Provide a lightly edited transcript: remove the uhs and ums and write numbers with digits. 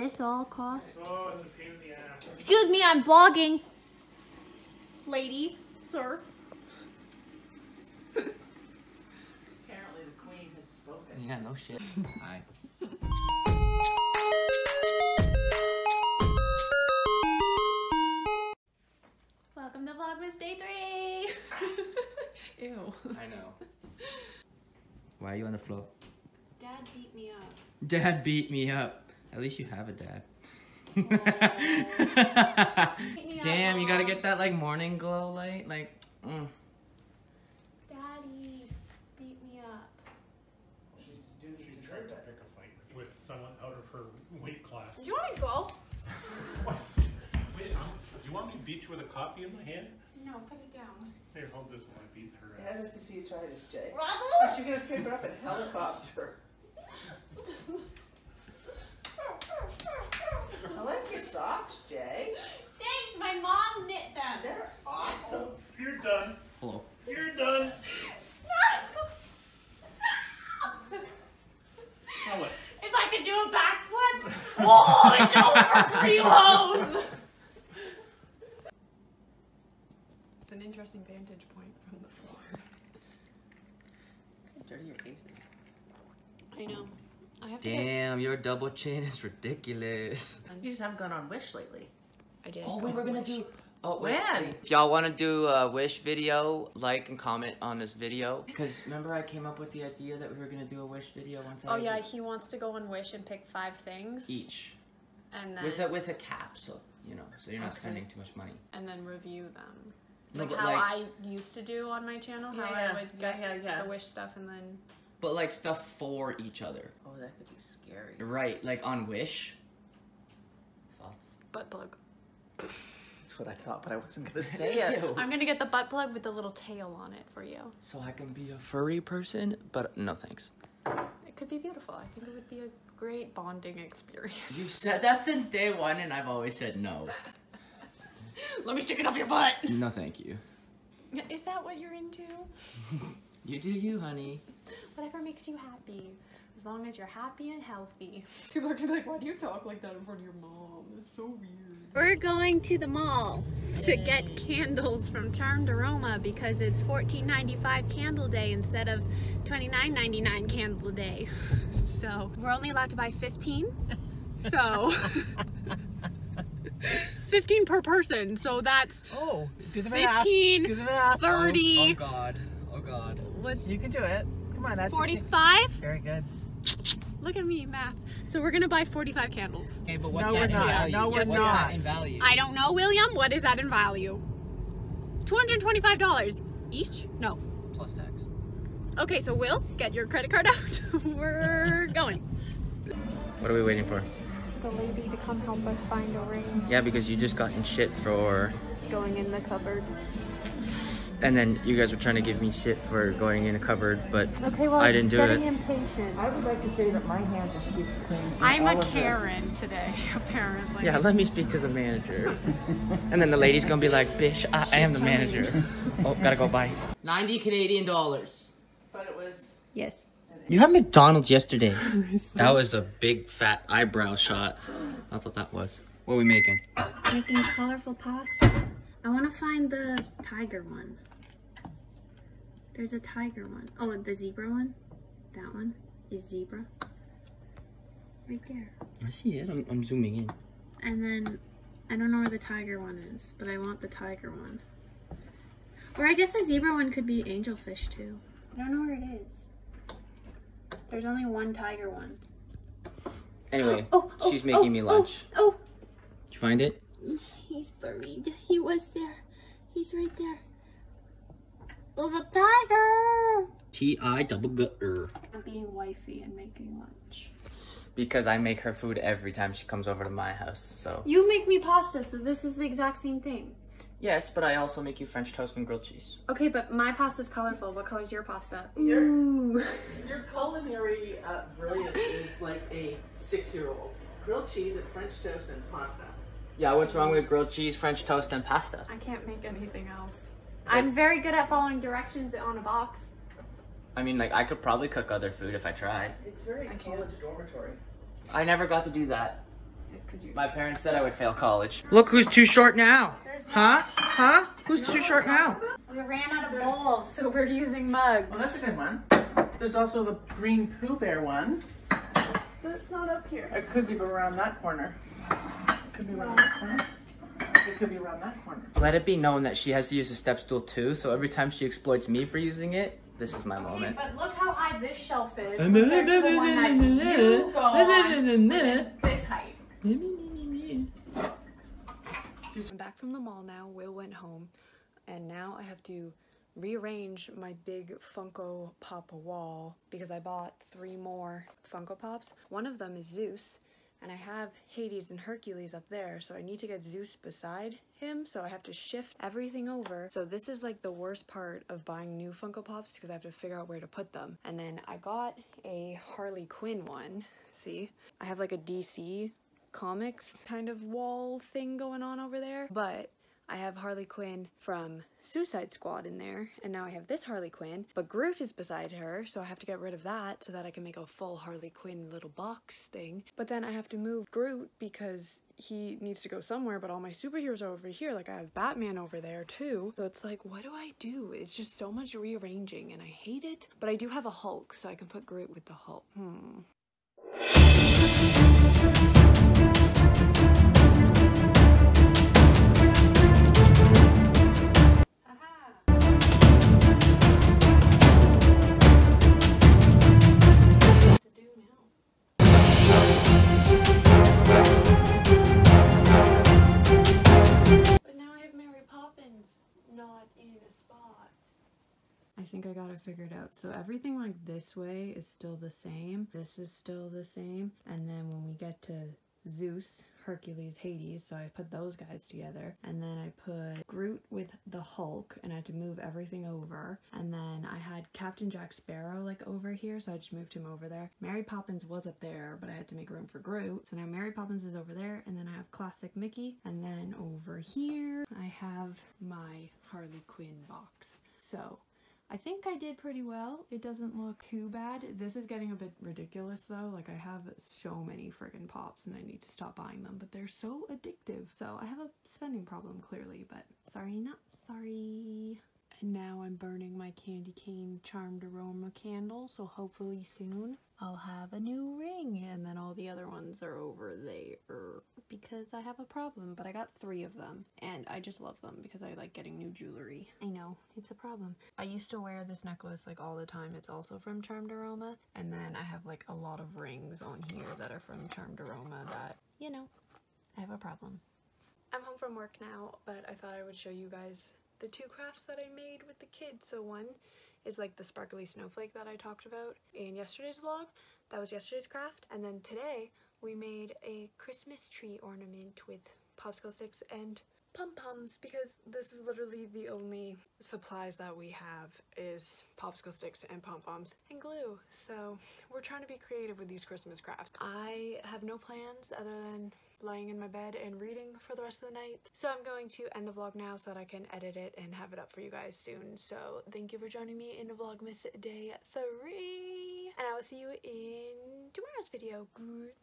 this all cost? Oh, it's a pain in the ass. Excuse me, I'm vlogging. Lady, sir. Apparently the queen has spoken. Yeah, no shit. Hi. Welcome to Vlogmas Day 3! Ew. I know. Why are you on the floor? Dad beat me up. Dad beat me up. At least you have a dad. Damn, you gotta get that like morning glow light. Like, Daddy beat me up. She tried to pick a fight with someone out of her weight class. Do you want to go? What? Wait, do you want me to beat you with a coffee in my hand? No, put it down. Here, hold this one. I beat her ass. Yeah, I'd like to see you try this, Jay. Robert? You're gonna pick her up in a helicopter. I like your socks, Jay. Thanks, my mom knit them. They're awesome. You're done. Hello. You're done. No. Now what? If I could do a backflip, oh, it's over for you hoes. It's an interesting vantage point from the floor. Look how dirty your face is. I know. Damn, your double chin is ridiculous. You just haven't gone on Wish lately. I did. Oh, we were gonna do. Oh, when? If y'all wanna do a Wish video, like and comment on this video. Because remember, I came up with the idea that we were gonna do a Wish video once. Oh yeah, he wants to go on Wish and pick 5 things each, and then with a cap, so you know, so you're not spending too much money. And then review them, like no, how like, I used to do on my channel, how I would get the Wish stuff and then. But like stuff for each other. Oh, that could be scary. Right, like on Wish. Thoughts? Butt plug. That's what I thought, but I wasn't gonna say it. I'm gonna get the butt plug with the little tail on it for you. So I can be a furry person, but no thanks. It could be beautiful. I think it would be a great bonding experience. You've said that since day one and I've always said no. Let me stick it up your butt. No, thank you. Is that what you're into? You do you, honey. Whatever makes you happy. As long as you're happy and healthy. People are gonna be like, why do you talk like that in front of your mom? It's so weird. We're going to the mall to get candles from Charmed Aroma because it's $14.95 candle day instead of $29.99 candle day. So, we're only allowed to buy 15. So, 15 per person. So that's 15, 30. Oh, God. Oh God. What's you can do it. Come on. 45? Very good. Look at me, math. So we're going to buy 45 candles. Okay, but what's that in value? No, we're not. In value? I don't know, William. What is that in value? $225 each? No. Plus tax. Okay, so Will, get your credit card out. We're going. What are we waiting for? The lady to come help us find a ring. Yeah, because you just got in shit for... going in the cupboard. And then you guys were trying to give me shit for going in a cupboard, but okay, well, I didn't do it. Getting impatient. I would like to say that my hands are super clean. I'm a Karen today, apparently. Yeah, let me speak to the manager. And then the lady's gonna be like, "Bish, I am the manager." Oh, gotta go. Bye. 90 Canadian dollars. But it was yes. You had McDonald's yesterday. That was a big fat eyebrow shot. That's what that was. What are we making? Making colorful pasta. I want to find the tiger one. There's a tiger one. Oh, the zebra one? That one is zebra. Right there. I see it. I'm zooming in. And then, I don't know where the tiger one is, but I want the tiger one. Or I guess the zebra one could be angelfish too. I don't know where it is. There's only one tiger one. Anyway, she's making me lunch. Did you find it? He's buried. He was there. He's right there. Oh, the tiger! T-I-double-G-R. I'm being wifey and making lunch. Because I make her food every time she comes over to my house, so... You make me pasta, so this is the exact same thing. Yes, but I also make you French toast and grilled cheese. Okay, but my pasta's colorful. What color's your pasta? Ooh. Your culinary brilliance is like a 6-year-old. Grilled cheese and French toast and pasta. Yeah, what's wrong with grilled cheese, French toast, and pasta? I can't make anything else. I'm very good at following directions on a box. I mean, like, I could probably cook other food if I tried. It's very college dormitory. I never got to do that. It's because you. My parents said I would fail college. Look who's too short now. Huh? Huh? Who's too short now? We ran out of bowls, so we're using mugs. Well, that's a good one. There's also the green Pooh Bear one. But it's not up here. It could be around that corner. It could be around that corner. It could be around that corner. Let it be known that she has to use a step stool too, so every time she exploits me for using it, this is my moment. But look how high this shelf is compared to the one that you go on, which is this height. I'm back from the mall now. Will went home, and now I have to rearrange my big Funko Pop wall because I bought 3 more Funko Pops. One of them is Zeus, and I have Hades and Hercules up there, so I need to get Zeus beside him, so I have to shift everything over. So this is like the worst part of buying new Funko Pops because I have to figure out where to put them. And then I got a Harley Quinn one. See? I have like a DC Comics kind of wall thing going on over there, but I have Harley Quinn from Suicide Squad in there, and now I have this Harley Quinn, but Groot is beside her, so I have to get rid of that so that I can make a full Harley Quinn little box thing. But then I have to move Groot because he needs to go somewhere, but all my superheroes are over here. Like, I have Batman over there too, so it's like, what do I do? It's just so much rearranging, and I hate it, but I do have a Hulk, so I can put Groot with the Hulk. I think I got it figured out. So everything like this way is still the same. This is still the same. And then when we get to Zeus, Hercules, Hades, so I put those guys together. And then I put Groot with the Hulk, and I had to move everything over. And then I had Captain Jack Sparrow like over here, so I just moved him over there. Mary Poppins was up there, but I had to make room for Groot. So now Mary Poppins is over there, and then I have classic Mickey. And then over here, I have my Harley Quinn box. So I think I did pretty well. It doesn't look too bad. This is getting a bit ridiculous though. Like, I have so many friggin' pops and I need to stop buying them, but they're so addictive. So I have a spending problem clearly, but sorry, not sorry. And now I'm burning my candy cane Charmed Aroma candle, so hopefully soon I'll have a new ring, and then all the other ones are over there because I have a problem, but I got 3 of them and I just love them because I like getting new jewelry. I know, it's a problem. I used to wear this necklace like all the time. It's also from Charmed Aroma, and then I have like a lot of rings on here that are from Charmed Aroma that, you know, I have a problem. I'm home from work now, but I thought I would show you guys the 2 crafts that I made with the kids. So one is like the sparkly snowflake that I talked about in yesterday's vlog. That was yesterday's craft. And then today we made a Christmas tree ornament with popsicle sticks and pom-poms, because this is literally the only supplies that we have is popsicle sticks and pom-poms and glue. So we're trying to be creative with these Christmas crafts. I have no plans other than lying in my bed and reading for the rest of the night. So I'm going to end the vlog now so that I can edit it and have it up for you guys soon. So thank you for joining me in Vlogmas Day 3. And I will see you in tomorrow's video. Goodbye.